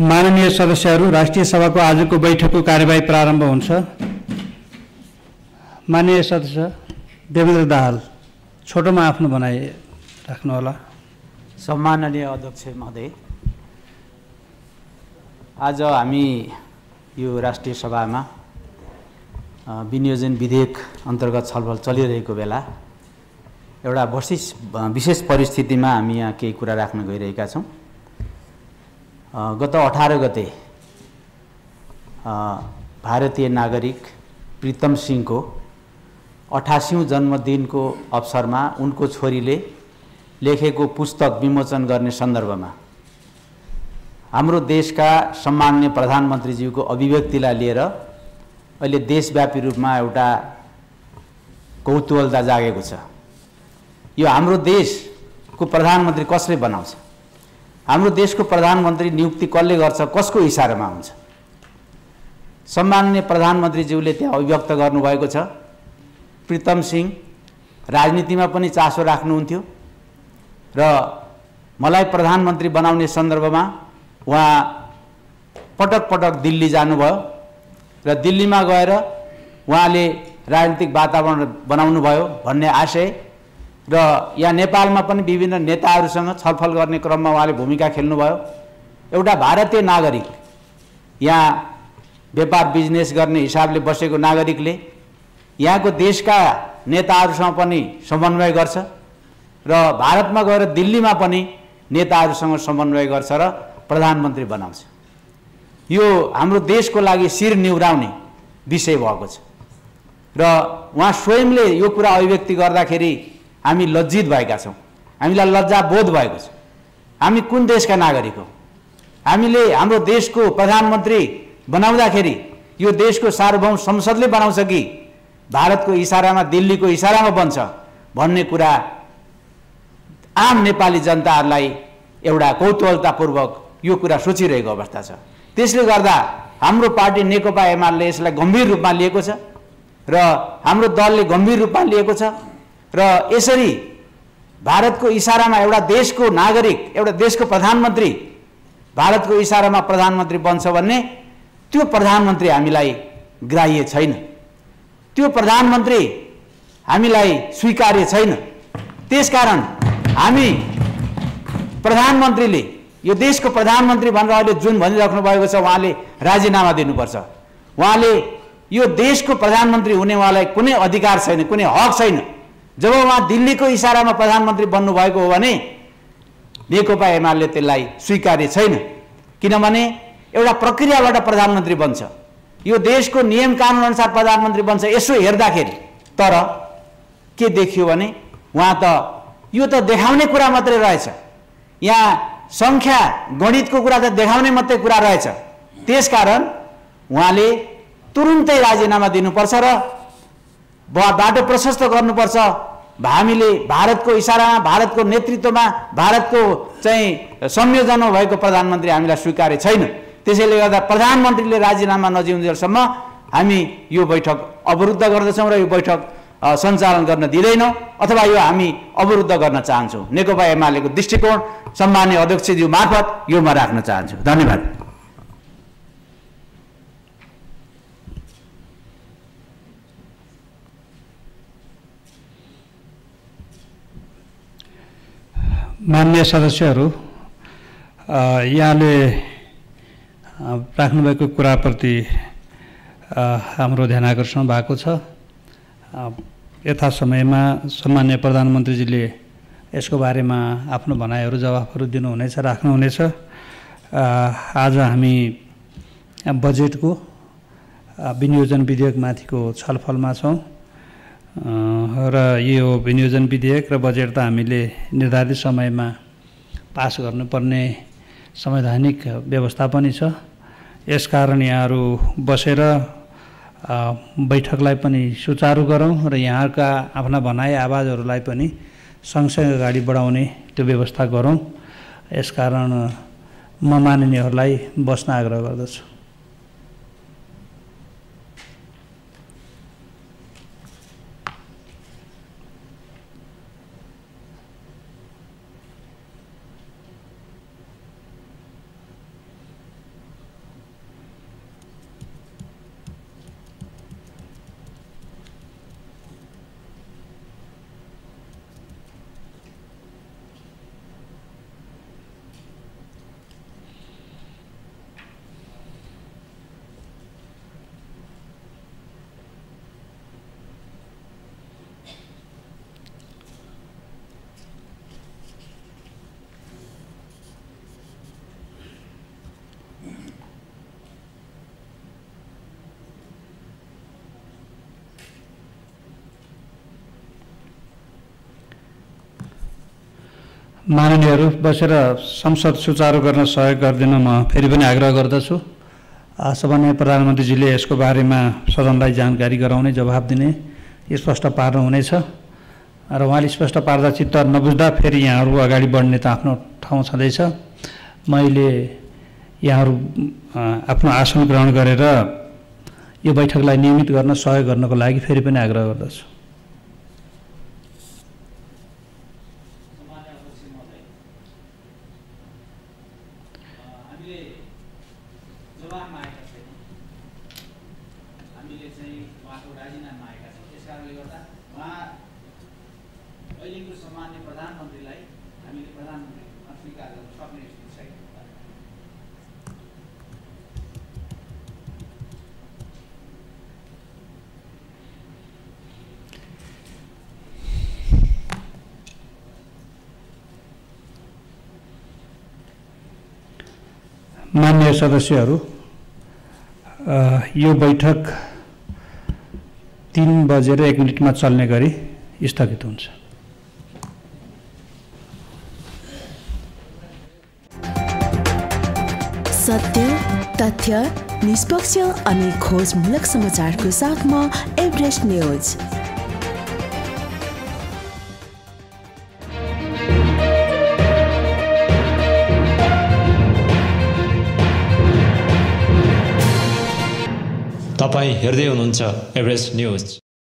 माननीय सदस्यहरु, राष्ट्रिय सभा को आज को बैठक को कार्यवाही प्रारंभ हुन्छ। माननीय सदस्य देवेन्द्र दाहाल छोटोमा आफ्नो बनाई राख्नु होला। सम्माननीय अध्यक्ष महोदय, आज हामी यो राष्ट्रिय सभामा विनियोजन विधेयक अन्तर्गत छलफल चलिरहेको बेला एउटा विशेष परिस्थितिमा हामी यहाँ केही कुरा राख्न गइरहेका छौं। गत 18 गते भारतीय नागरिक प्रीतम सिंह को 88औं जन्मदिन को अवसर में उनको छोरीले लेखेको पुस्तक विमोचन गर्ने सन्दर्भमा हाम्रो देशका सम्माननीय प्रधानमन्त्रीज्यूको अभिव्यक्तिलाई लिएर अहिले देशव्यापी रूपमा एउटा कौतूहलता जागेको छ। यो हाम्रो देशको प्रधानमन्त्री कसले बनाउँछ, हाम्रो देशको प्रधानमन्त्री नियुक्ति कसले गर्छ, कसको इशारामा हुन्छ? सम्माननीय प्रधानमन्त्रीज्यूले त्यहाँ अभिव्यक्त गर्नुभएको छ। प्रीतम सिंह राजनीतिमा पनि चासो राख्नुहुन्थ्यो र मलाई प्रधानमन्त्री बनाउने सन्दर्भमा उहाँ पटक पटक दिल्ली जानुभयो र दिल्लीमा गएर उहाँले राजनीतिक वातावरण बनाउनु भयो भन्ने आशय र यहाँ नेपालमा पनि विभिन्न नेताहरूसँग छलफल गर्ने क्रममा उहाँले भूमिका खेल्नुभयो। एउटा भारतीय नागरिक, यहाँ व्यापार बिजनेस गर्ने हिसाबले बसेको नागरिकले यहाँको देशका नेताहरूसँग पनि समन्वय गर्छ र भारतमा गएर दिल्लीमा पनि नेताहरूसँग समन्वय गर्छ र प्रधानमन्त्री बनाउँछ। यो हाम्रो देशको लागि शिर निहुराउने विषय भएको छ र उहाँ स्वयंले यो कुरा अभिव्यक्ति गर्दाखेरि हामी लज्जित भएका छौँ, हामीलाई लज्जाबोध भएको छ। हामी कुन देशका नागरिक हौं? हामीले हाम्रो देशको प्रधानमन्त्री बनाउँदाखेरि यो देशको सार्वभौम संसदले बनाउँछ कि भारतको इशारामा, दिल्लीको इशारामा बन्छ भन्ने कुरा आम नेपाली जनताहरूलाई एउटा कौतूहलतापूर्वक यो कुरा सोचिरहेको अवस्था छ। त्यसले गर्दा हाम्रो पार्टी नेकपा एमाले यसलाई गम्भीर रूपमा लिएको छ र हाम्रो दलले गम्भीर रूपमा लिएको छ र यसरी भारतको इशारामा एउटा देशको नागरिक, एउटा देशको प्रधानमन्त्री भारतको इशारामा प्रधानमन्त्री बन्छ भन्ने, त्यो प्रधानमन्त्री हामीलाई ग्राह्य छैन, त्यो प्रधानमन्त्री हामीलाई स्वीकार्य छैन। त्यसकारण हामी प्रधानमन्त्रीले, यो देशको प्रधानमन्त्री भनेर अहिले जुन भनिराख्नु भएको छ, उहाँले राजीनामा दिनुपर्छ। उहाँले यो देशको प्रधानमन्त्री हुने उहाँलाई कुनै अधिकार छैन, कुनै हक छैन। जब उहाँ दिल्लीको इशारामा प्रधानमन्त्री बन्नुभएको हो भने नेकपा एमाले त्यसलाई स्वीकार्य छैन, किनभने एउटा प्रक्रियाबाट प्रधानमन्त्री बन्छ, यो देशको नियम कानुन अनुसार प्रधानमन्त्री बन्छ। यसो हेर्दाखेरि तर के देखियो भने उहाँ त यो त देखाउने कुरा मात्रै रहेछ, यहाँ संख्या गणितको कुरा त देखाउने मात्रै कुरा रहेछ। त्यसकारण उहाँले तुरुन्तै राजीनामा दिनुपर्छ र बाटो प्रशस्त गर्नुपर्छ। हामीले भारतको इशारामा, भारतको नेतृत्वमा, भारतको चाहिँ संयोजनमा भएको प्रधानमन्त्री हामीलाई स्वीकार्य छैन। त्यसैले गर्दा प्रधानमन्त्रीले राजीनामा नदिउन्जेलसम्म हामी यो बैठक अवरुद्ध गर्दछौँ र यो बैठक सञ्चालन गर्न दिँदैनौँ, अथवा यो हामी अवरुद्ध गर्न चाहन्छौँ। नेकपा एमालेको दृष्टिकोण सम्माननीय अध्यक्षज्यू मार्फत यो म राख्न चाहन्छु। धन्यवाद। मान्य सदस्यहरू, यहाँले राख्नुभएको कुराप्रति हाम्रो ध्यान आकर्षण भएको छ। यथा समयमा सम्माननीय प्रधानमन्त्रीजीले यसको बारेमा आफ्नो भनाइहरू, जवाफहरू दिनुहुनेछ, राख्नुहुनेछ। आज हामी बजेटको विनियोजन विधेयकमाथिको छलफलमा छौँ र यो विनियोजन विधेयक र बजेट त हामीले निर्धारित समयमा पास गर्नुपर्ने संवैधानिक व्यवस्था पनि छ। यसकारण यहाँहरू बसेर बैठकलाई पनि सुचारू गरौँ र यहाँका आफ्ना भनाइ, आवाजहरूलाई पनि सँगसँगै अगाडि बढाउने त्यो व्यवस्था गरौँ। यसकारण म माननीयहरूलाई बस्न आग्रह गर्दछु। माननीयहरु बसेर संसद सुचारू गर्न सहयोग गर्दिन म फेरि पनि आग्रह गर्दछु। आशावादी प्रधानमन्त्रीजीले यसको बारेमा सदनलाई जानकारी गराउने, जवाफ दिने, स्पष्ट पार्नु हुनेछ र उहाँले स्पष्ट पार्दा चित्त नबुझ्दा फेरि यहाँहरु अगाडि बढ्ने त आफ्नो ठाउँ छँदैछ। मैले यहाँहरु आफ्नो आसन ग्रहण गरेर यो बैठकलाई नियमित गर्न सहयोग गर्नको लागि फेरि पनि आग्रह गर्दछु। मान्य सदस्यहरु, यो बैठक 3:01 चल्ने गरी स्थगित हुन्छ। सत्य, तथ्य, निष्पक्ष अनि खोजमूलक समाचारको साथमा एभरेस्ट न्यूज। तपाईं हेर्दै हुनुहुन्छ एभरेस्ट न्यूज।